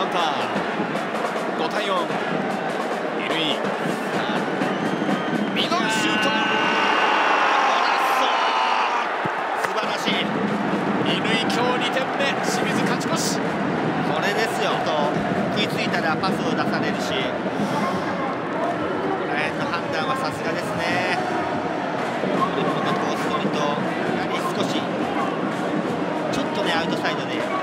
カウンター。5対4。LE。ミドルシュート。素晴らしい。LE今日2点目。清水勝ち越し。これですよ。食いついたらパスを出されるし。この辺の判断はさすがですね。このコース取りとやはり少しちょっとねアウトサイドで。